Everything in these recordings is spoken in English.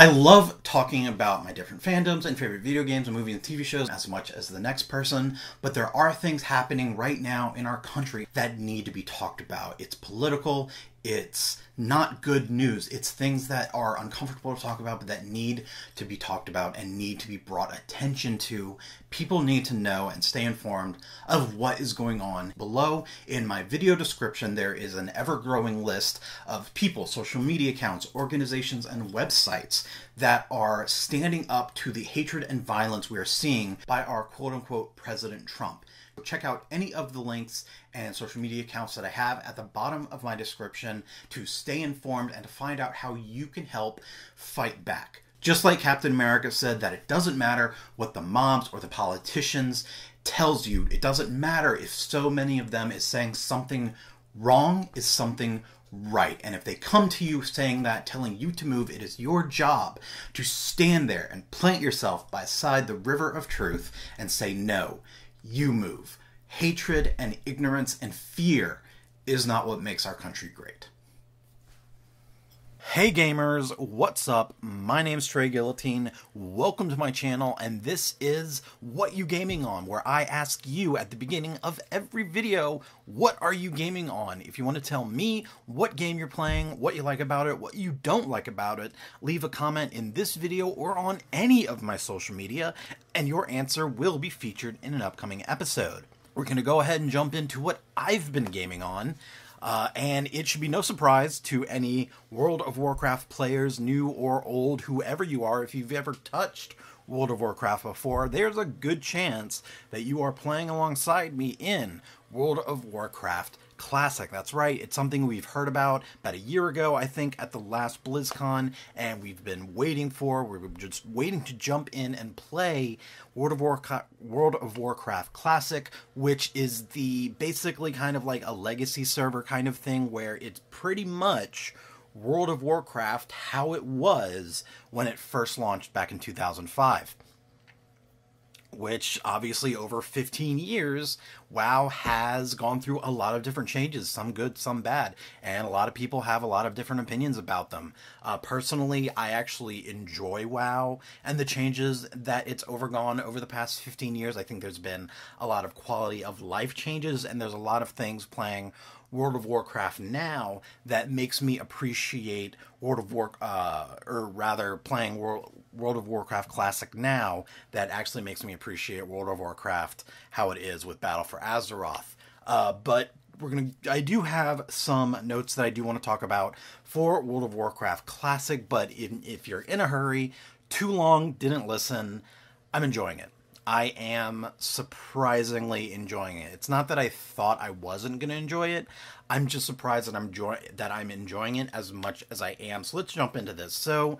I love talking about my different fandoms and favorite video games and movies and TV shows as much as the next person, but there are things happening right now in our country that need to be talked about. It's political, it's not good news, it's things that are uncomfortable to talk about but that need to be talked about and need to be brought attention to. People need to know and stay informed of what is going on. Below in my video description there is an ever-growing list of people, social media accounts, organizations, and websites that are standing up to the hatred and violence we are seeing by our quote-unquote President Trump. Check out any of the links and social media accounts that I have at the bottom of my description to stay informed and to find out how you can help fight back. Just like Captain America said that it doesn't matter what the mobs or the politicians tells you, it doesn't matter if so many of them is saying something wrong is something right. And if they come to you saying that, telling you to move, it is your job to stand there and plant yourself beside the river of truth and say, no, you move. Hatred and ignorance and fear is not what makes our country great. Hey gamers, what's up? My name's Trey Guillotine. Welcome to my channel, and this is What You Gaming On, where I ask you at the beginning of every video, what are you gaming on? If you want to tell me what game you're playing, what you like about it, what you don't like about it, leave a comment in this video or on any of my social media, and your answer will be featured in an upcoming episode. We're going to go ahead and jump into what I've been gaming on. And it should be no surprise to any World of Warcraft players, new or old, whoever you are, if you've ever touched World of Warcraft before, there's a good chance that you are playing alongside me in World of Warcraft Classic. That's right, it's something we've heard about a year ago, I think, at the last BlizzCon, and we've been waiting for. We're just waiting to jump in and play World of Warcraft Classic, which is the basically kind of like a legacy server kind of thing where it's pretty much World of Warcraft how it was when it first launched back in 2005. Which, obviously, over 15 years, WoW has gone through a lot of different changes, some good, some bad, and a lot of people have a lot of different opinions about them. Personally, I actually enjoy WoW and the changes that it's undergone over the past 15 years. I think there's been a lot of quality of life changes, and there's a lot of things playing World of Warcraft now that makes me appreciate World of Warcraft Classic now that actually makes me appreciate World of Warcraft how it is with Battle for Azeroth. But I do have some notes that I do want to talk about for World of Warcraft Classic, but if you're in a hurry, too long, didn't listen, I'm enjoying it. I am surprisingly enjoying it. It's not that I thought I wasn't going to enjoy it. I'm just surprised that I'm enjoying it as much as I am. So let's jump into this. So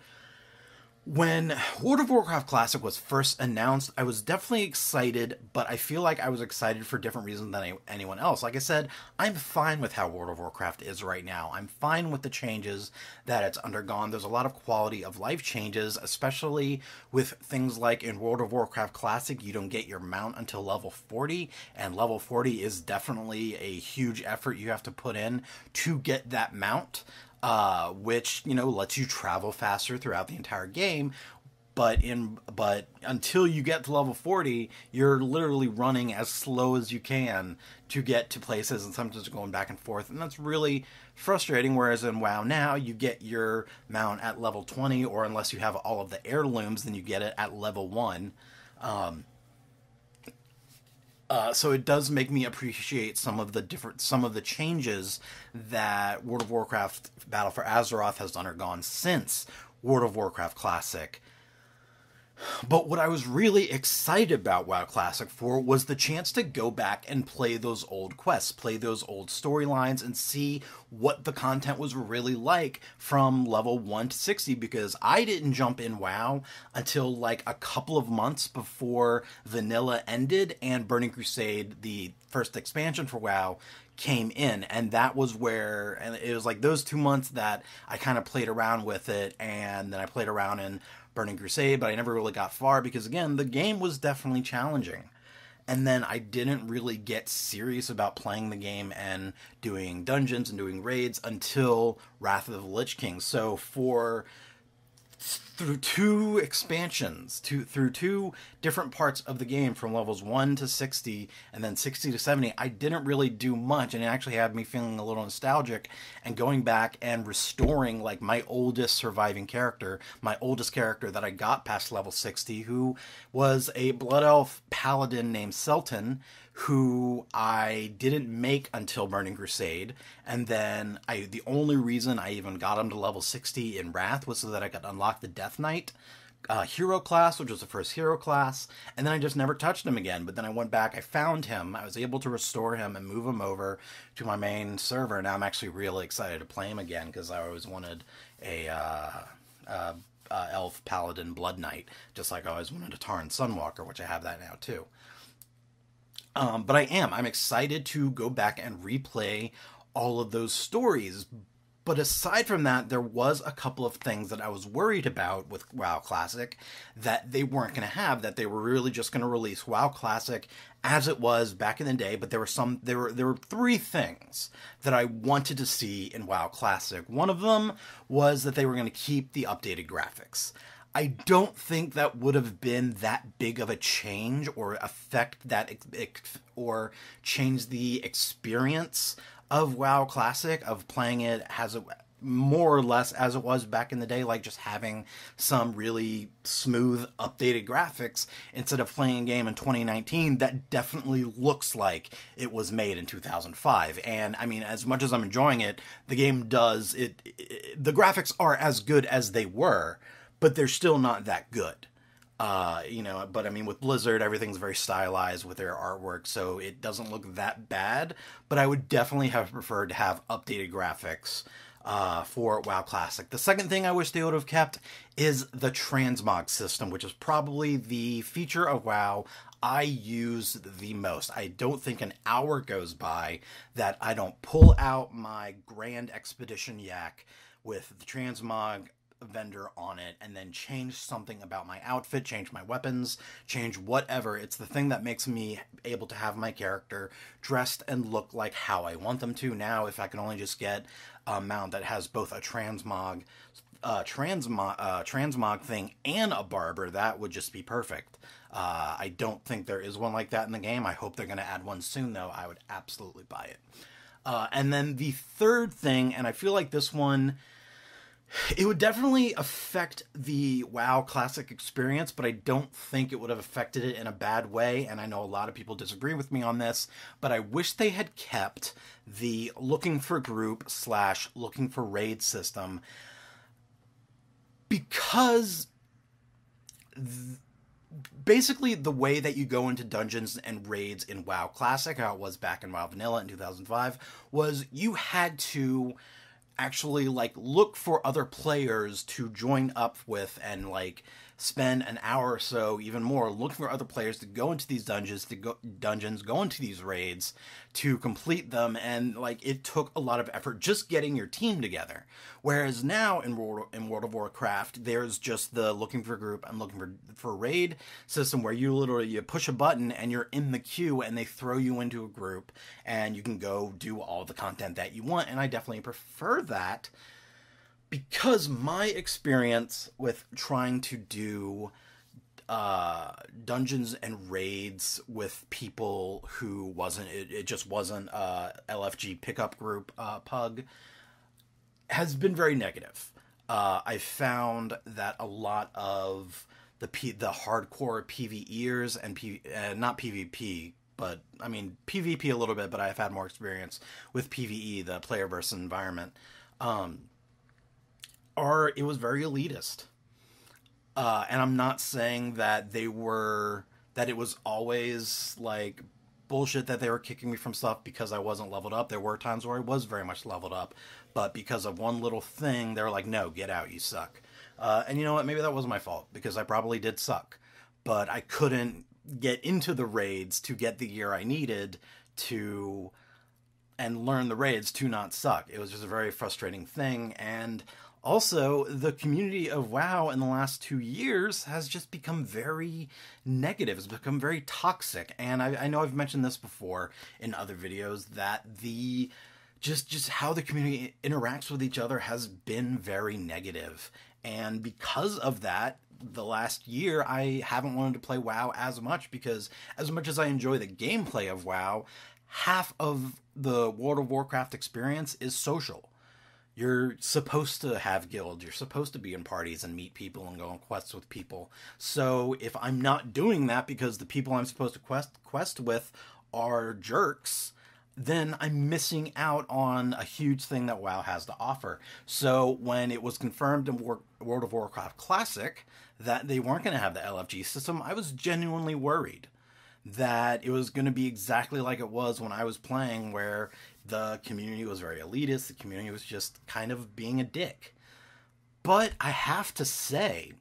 when World of Warcraft Classic was first announced, I was definitely excited, but I feel like I was excited for different reasons than anyone else. Like I said, I'm fine with how World of Warcraft is right now. I'm fine with the changes that it's undergone. There's a lot of quality of life changes, especially with things like in World of Warcraft Classic, you don't get your mount until level 40, and level 40 is definitely a huge effort you have to put in to get that mount. Which, you know, lets you travel faster throughout the entire game, but until you get to level 40, you're literally running as slow as you can to get to places and sometimes going back and forth, and that's really frustrating, whereas in WoW now, you get your mount at level 20, or unless you have all of the heirlooms, then you get it at level 1. So it does make me appreciate some of the changes that World of Warcraft Battle for Azeroth has undergone since World of Warcraft Classic. But what I was really excited about WoW Classic for was the chance to go back and play those old quests, play those old storylines, and see what the content was really like from level 1 to 60, because I didn't jump in WoW until like a couple of months before Vanilla ended and Burning Crusade, the first expansion for WoW, came in, and that was where, and it was like those 2 months that I kind of played around with it, and then I played around in Burning Crusade, but I never really got far because, again, the game was definitely challenging. And then I didn't really get serious about playing the game and doing dungeons and doing raids until Wrath of the Lich King. So for through two expansions, through two different parts of the game from levels 1 to 60 and then 60 to 70, I didn't really do much, and it actually had me feeling a little nostalgic and going back and restoring like my oldest surviving character, my oldest character that I got past level 60, who was a blood elf paladin named Selton, who I didn't make until Burning Crusade. And then the only reason I even got him to level 60 in Wrath was so that I could unlock the Death Knight hero class, which was the first hero class, and then I just never touched him again. But then I went back, I found him, I was able to restore him and move him over to my main server, and now I'm actually really excited to play him again because I always wanted a elf paladin Blood Knight, just like I always wanted a Tauren Sunwalker, which I have that now too. But I'm excited to go back and replay all of those stories. But aside from that, there was a couple of things that I was worried about with WoW Classic that they weren't going to have, that they were really just going to release WoW Classic as it was back in the day. But there were three things that I wanted to see in WoW Classic. One of them was that they were going to keep the updated graphics. I don't think that would have been that big of a change or affect that or change the experience of WoW Classic, of playing it as it, more or less as it was back in the day, like just having some really smooth updated graphics instead of playing a game in 2019 that definitely looks like it was made in 2005. And I mean, as much as I'm enjoying it, the game does, the graphics are as good as they were, but they're still not that good. You know, but I mean, with Blizzard, everything's very stylized with their artwork, so it doesn't look that bad, but I would definitely have preferred to have updated graphics for WoW Classic. The second thing I wish they would have kept is the transmog system, which is probably the feature of WoW I use the most. I don't think an hour goes by that I don't pull out my Grand Expedition Yak with the transmog vendor on it and then change something about my outfit, change my weapons, change whatever. It's the thing that makes me able to have my character dressed and look like how I want them to. Now, if I can only just get a mount that has both a transmog thing and a barber, that would just be perfect. I don't think there is one like that in the game. I hope they're going to add one soon, though. I would absolutely buy it. And then the third thing, and I feel like this one, it would definitely affect the WoW Classic experience, but I don't think it would have affected it in a bad way, and I know a lot of people disagree with me on this, but I wish they had kept the looking for group / looking for raid system, because basically the way that you go into dungeons and raids in WoW Classic, how it was back in WoW Vanilla in 2005, was you had to actually like look for other players to join up with and like spend an hour or so, even more, looking for other players to go into these dungeons, go into these raids to complete them. And like, it took a lot of effort just getting your team together. Whereas now in World of Warcraft, there's just the looking for group and looking for raid system where you literally, you push a button and you're in the queue and they throw you into a group and you can go do all the content that you want. And I definitely prefer that, because my experience with trying to do dungeons and raids with people who wasn't, it just wasn't LFG pickup group pug, has been very negative. I found that a lot of the hardcore PvEers and not PvP, but I mean PvP a little bit, but I've had more experience with PvE, the player versus environment. It was very elitist. And I'm not saying that it was always like bullshit that they were kicking me from stuff because I wasn't leveled up. There were times where I was very much leveled up, but because of one little thing, they were like, no, get out, you suck. And you know what? Maybe that was my fault because I probably did suck, but I couldn't get into the raids to get the gear I needed to, and learn the raids to not suck. It was just a very frustrating thing. And also, the community of WoW in the last 2 years has just become very negative. It's become very toxic. And I know I've mentioned this before in other videos, that the just how the community interacts with each other has been very negative. And because of that, the last year, I haven't wanted to play WoW as much, because as much as I enjoy the gameplay of WoW, half of the World of Warcraft experience is social. You're supposed to have guilds, you're supposed to be in parties and meet people and go on quests with people. So if I'm not doing that because the people I'm supposed to quest with are jerks, then I'm missing out on a huge thing that WoW has to offer. So when it was confirmed in World of Warcraft Classic that they weren't going to have the LFG system, I was genuinely worried that it was going to be exactly like it was when I was playing, where the community was very elitist, the community was just kind of being a dick. But I have to say,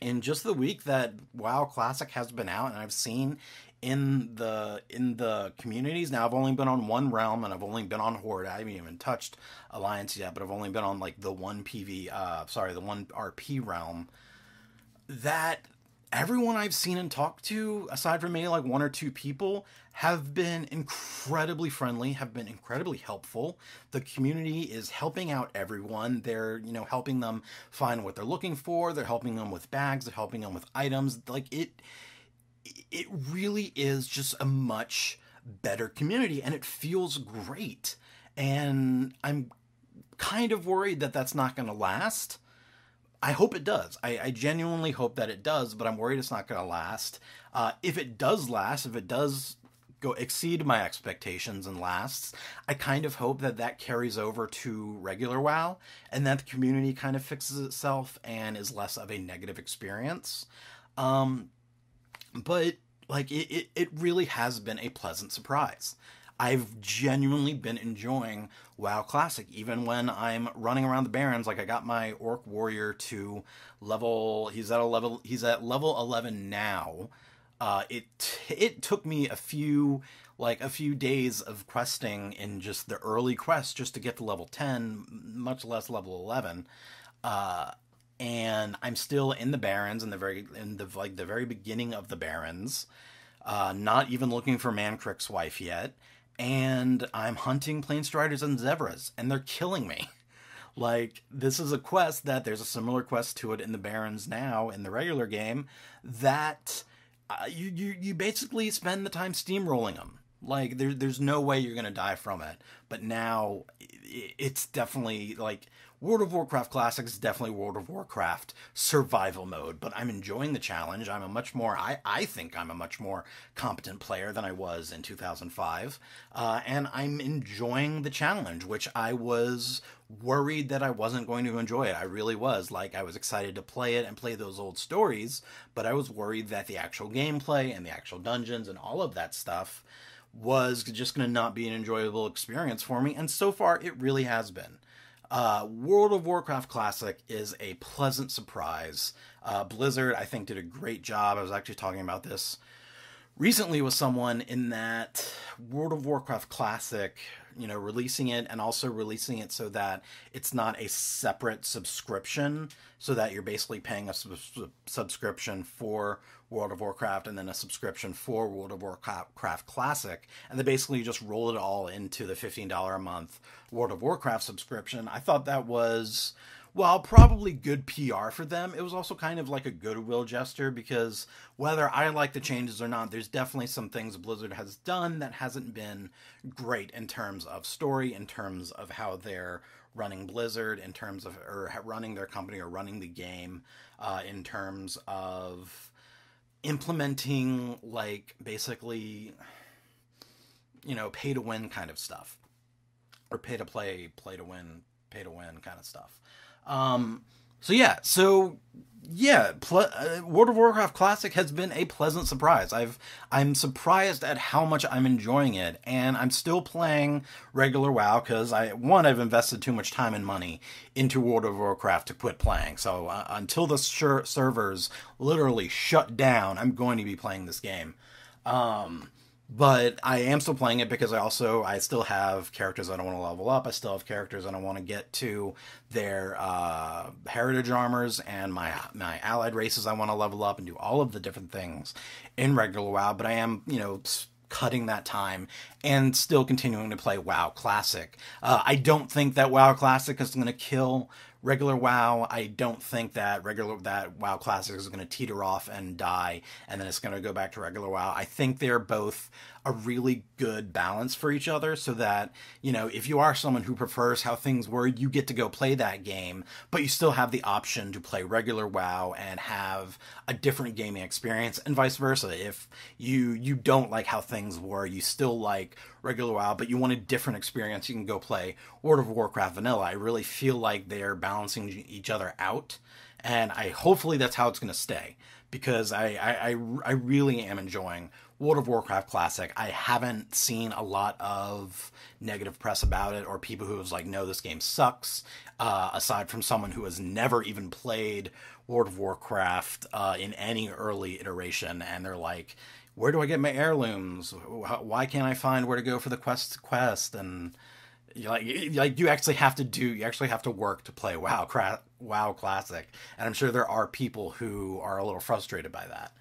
in just the week that WoW Classic has been out, and I've seen in the communities, now I've only been on one realm and I've only been on Horde, I haven't even touched Alliance yet, but I've only been on like the one RP realm, that everyone I've seen and talked to, aside from maybe like one or two people, have been incredibly friendly, have been incredibly helpful. The community is helping out everyone. They're, you know, helping them find what they're looking for. They're helping them with bags. They're helping them with items. Like, it really is just a much better community, and it feels great. And I'm kind of worried that that's not going to last. I hope it does. I genuinely hope that it does, but I'm worried it's not going to last. If it does last, if it does go exceed my expectations and lasts, I kind of hope that that carries over to regular WoW, and that the community kind of fixes itself and is less of a negative experience. But like it really has been a pleasant surprise. I've genuinely been enjoying WoW Classic, even when I'm running around the Barrens. Like, I got my Orc Warrior to level, he's at level 11 now. It took me a few days of questing in just the early quests just to get to level 10, much less level 11. And I'm still in the Barrens, in the very beginning of the Barrens. Not even looking for Mancrick's wife yet. And I'm hunting Plainstriders and Zevras, and they're killing me. Like, this is a quest that there's a similar quest to it in the Barrens now in the regular game, that you basically spend the time steamrolling them. Like, there's no way you're gonna die from it. But now it's definitely like World of Warcraft Classic is definitely World of Warcraft survival mode, but I'm enjoying the challenge. I'm a much more, I think I'm a much more competent player than I was in 2005. And I'm enjoying the challenge, which I was worried that I wasn't going to enjoy it. I really was. Like, I was excited to play it and play those old stories, but I was worried that the actual gameplay and the actual dungeons and all of that stuff was just going to not be an enjoyable experience for me. And so far, it really has been. World of Warcraft Classic is a pleasant surprise. Blizzard, I think, did a great job. I was actually talking about this recently with someone, in that World of Warcraft Classic, you know, releasing it and also releasing it so that it's not a separate subscription, so that you're basically paying a subscription for World of Warcraft and then a subscription for World of Warcraft Classic, and they basically just rolled it all into the $15 a month World of Warcraft subscription. I thought that was, well, probably good PR for them. It was also kind of like a goodwill gesture, because whether I like the changes or not, there's definitely some things Blizzard has done that hasn't been great in terms of story, in terms of how they're running Blizzard, in terms of running their company or running the game, in terms of implementing, like, basically, you know, pay-to-win kind of stuff. Or pay-to-play, play-to-win, pay-to-win kind of stuff. World of Warcraft Classic has been a pleasant surprise. I'm surprised at how much I'm enjoying it, and I'm still playing regular WoW because I've invested too much time and money into World of Warcraft to quit playing. So until the servers literally shut down, I'm going to be playing this game. But I am still playing it because I still have characters I don't want to level up. I still have characters I don't want to get to their heritage armors, and my allied races I want to level up and do all of the different things in regular WoW. But I am, you know, cutting that time and still continuing to play WoW Classic. I don't think that WoW Classic is going to kill regular WoW, I don't think that WoW Classic is going to teeter off and die, and then it's going to go back to regular WoW. I think they're both a really good balance for each other, so that, you know, if you are someone who prefers how things were, you get to go play that game, but you still have the option to play regular WoW and have a different gaming experience, and vice versa. If you don't like how things were, you still like regular WoW, but you want a different experience, you can go play World of Warcraft Vanilla. I really feel like they're balancing each other out, and hopefully that's how it's going to stay, because I really am enjoying World of Warcraft Classic. I haven't seen a lot of negative press about it, or people who was like, no, this game sucks, aside from someone who has never even played World of Warcraft in any early iteration, and they're like, where do I get my heirlooms? Why can't I find where to go for the quest? And you actually have to work to play WoW Classic. And I'm sure there are people who are a little frustrated by that.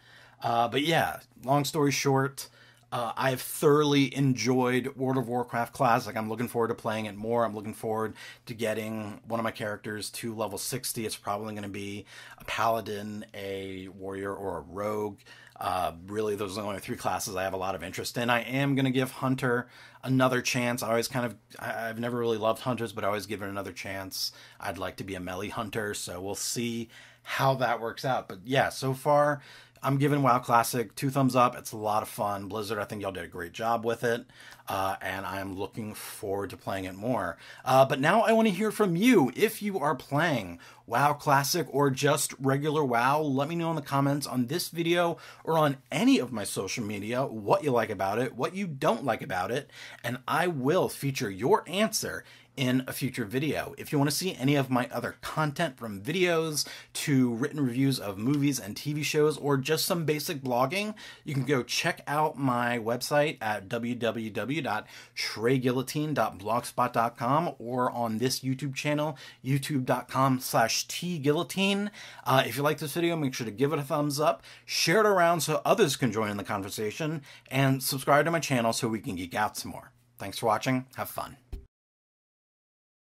But yeah, long story short, I've thoroughly enjoyed World of Warcraft Classic. I'm looking forward to playing it more. I'm looking forward to getting one of my characters to level 60. It's probably going to be a paladin, a warrior, or a rogue. Really, those are the only three classes I have a lot of interest in. I am going to give Hunter another chance. I've never really loved Hunters, but I always give it another chance. I'd like to be a melee Hunter, so we'll see how that works out. But yeah, so far, I'm giving WoW Classic 2 thumbs up. It's a lot of fun. Blizzard, I think y'all did a great job with it, and I'm looking forward to playing it more. But now I want to hear from you. If you are playing WoW Classic or just regular WoW, let me know in the comments on this video or on any of my social media what you like about it, what you don't like about it, and I will feature your answer in a future video. If you want to see any of my other content, from videos to written reviews of movies and TV shows, or just some basic blogging, you can go check out my website at www.treyguillotine.blogspot.com, or on this YouTube channel, youtube.com/tguillotine. If you like this video, make sure to give it a thumbs up, share it around so others can join in the conversation, and subscribe to my channel so we can geek out some more. Thanks for watching. Have fun.